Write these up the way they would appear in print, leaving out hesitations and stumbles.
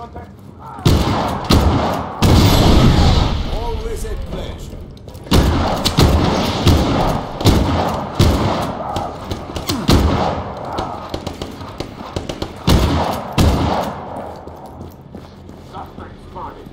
contact? Always a pleasure. Suspect spotted.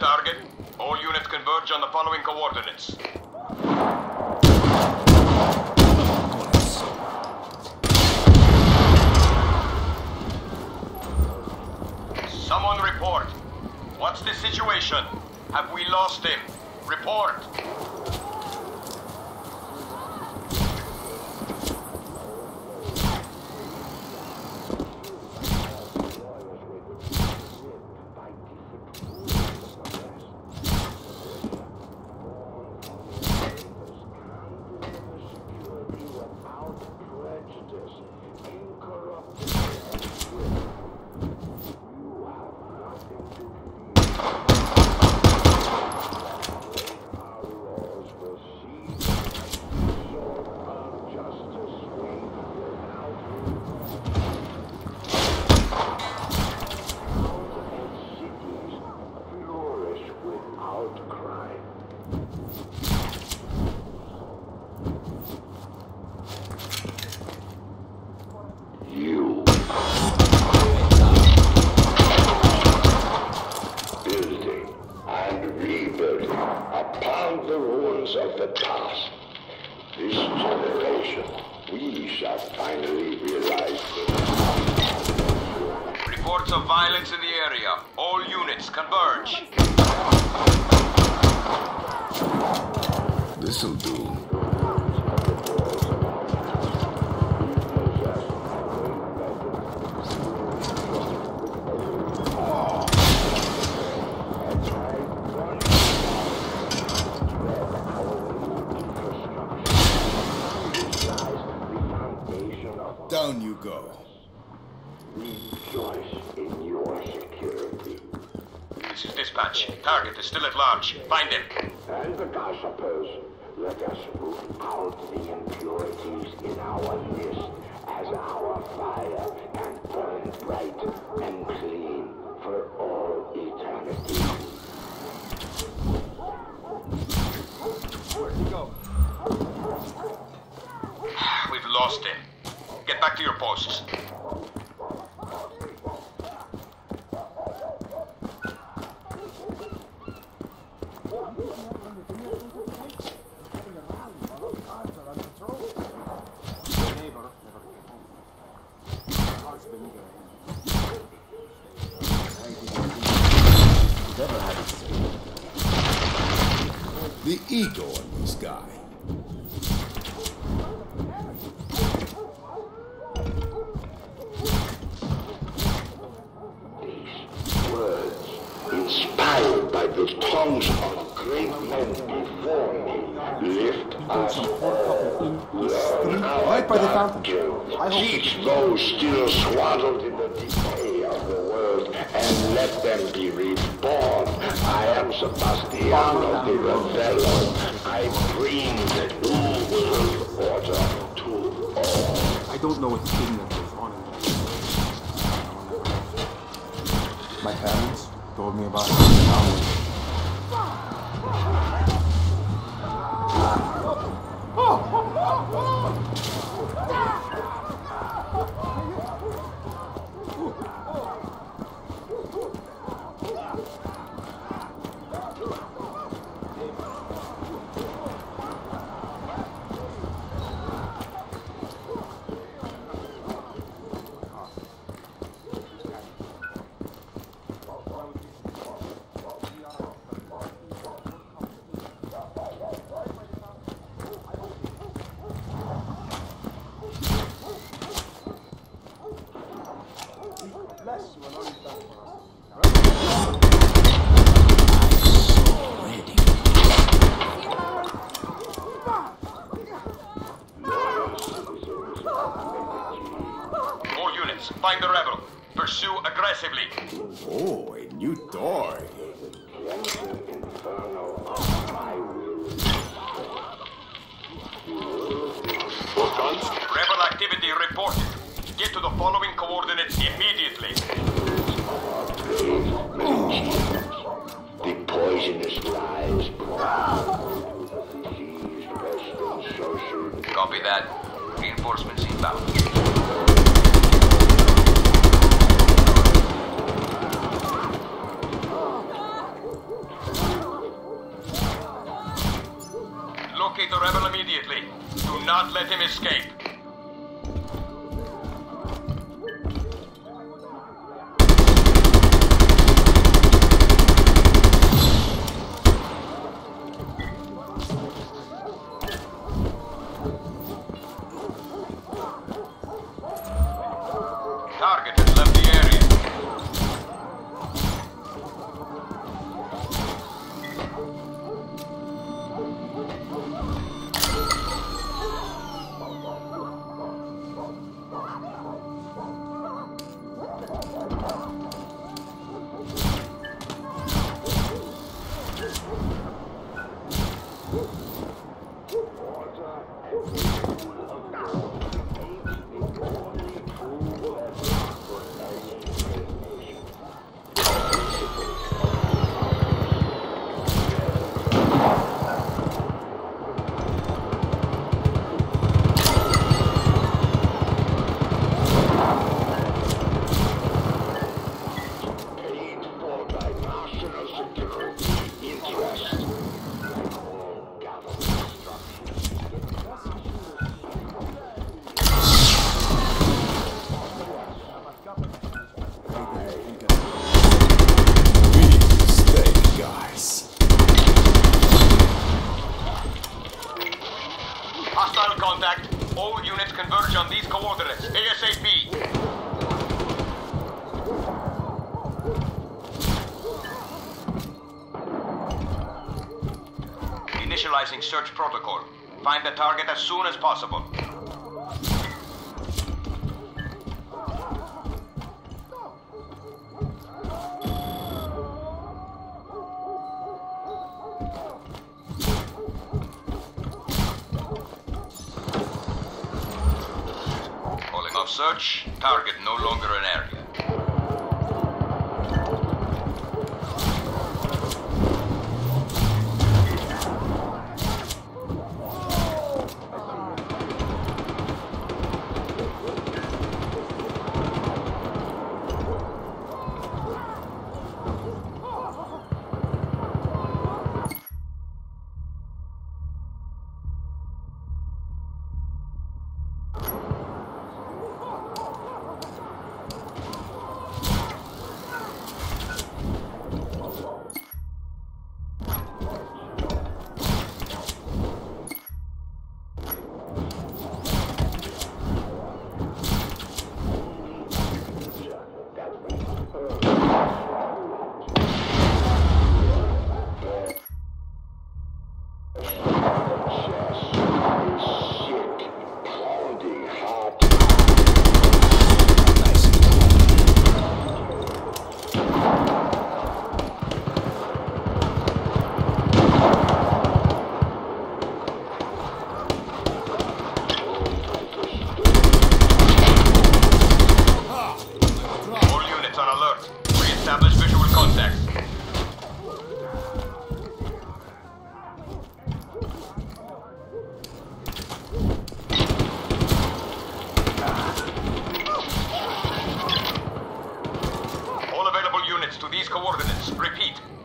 Target. All units converge on the following coordinates. Someone report. What's the situation? Have we lost him? Report. Reports of violence in the area. All units converge. This'll do. Down you go. Rejoice in your security. This is dispatch. Target is still at large. Find him. And the gossipers, let us root out the impurities in our midst as our fire can burn bright and clean for all eternity. Where'd he go? We've lost him. Get back to your posts. The ego in this guy. the tongues of a great men before me lift us all. Learn right by the fountain. Teach those still swaddled in the decay of the world, and let them be reborn. I am Sebastiano de Ravello. I bring the new world order to all. I don't know what thing that is on it. My parents told me about Find the rebel. Pursue aggressively. Oh, a new toy. Rebel activity reported. Get to the following coordinates immediately. The poisonous lies. Copy that. Reinforcements inbound. Locate the rebel immediately. Do not let him escape. Target has left the area. Contact. All units converge on these coordinates ASAP. Initializing search protocol. Find the target as soon as possible. Search. Target no longer an area.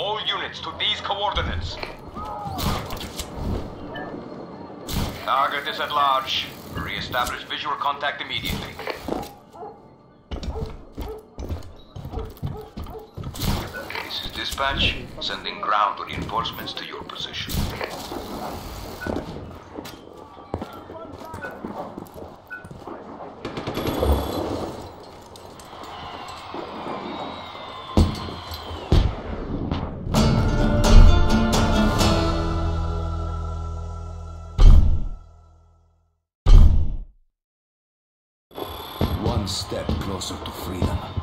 All units to these coordinates. Target is at large. Re-establish visual contact immediately. This is dispatch, sending ground reinforcements to your position. One step closer to freedom.